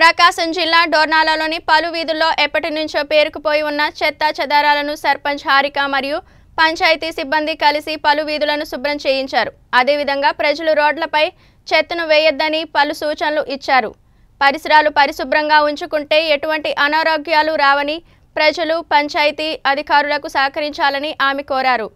ప్రకాశం జిల్లా డోర్నాలలోని పలు వీధుల్లో ఎప్పటి నుంచో పేరుకుపోయి ఉన్న చెత్త చెదారాలను సర్పంచ్ హారిక మరియు పంచాయతీ సిబ్బంది కలిసి పలు వీధులను శుభ్రం చేయించారు. అదేవిధంగా ప్రజలు రోడ్లపై చెత్తను వేయొద్దని పలు సూచనలు ఇచ్చారు. పరిసరాలు పరిశుభ్రంగా ఉంచుకుంటే ఎటువంటి అనారోగ్యాలు రావని ప్రజలు పంచాయతీ అధికారులకు సహకరించాలని ఆమె కోరారు.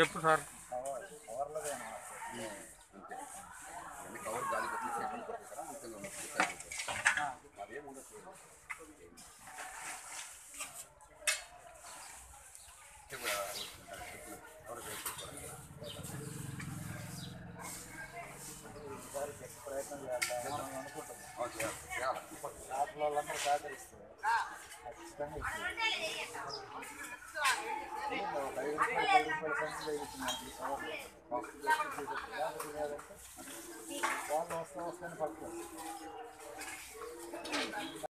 చెప్పు సార్